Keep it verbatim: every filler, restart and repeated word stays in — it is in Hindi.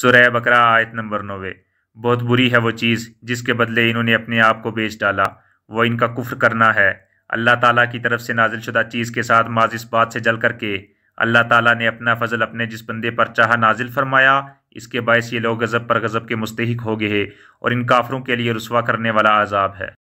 सूरह बकरा आयत नंबर नब्बे। बहुत बुरी है वो चीज़ जिसके बदले इन्होंने अपने आप को बेच डाला, वो इनका कुफ्र करना है। अल्लाह ताला की तरफ से नाजिलशुदा चीज़ के साथ माज़ इस बात से जल करके अल्लाह ताला ने अपना फजल अपने जिस बंदे पर चाहा नाजिल फरमाया, इसके बायस ये लोग गज़ब पर गज़ब के मुस्तहिक हो गए और इन काफरों के लिए रुसवा करने वाला आज़ाब है।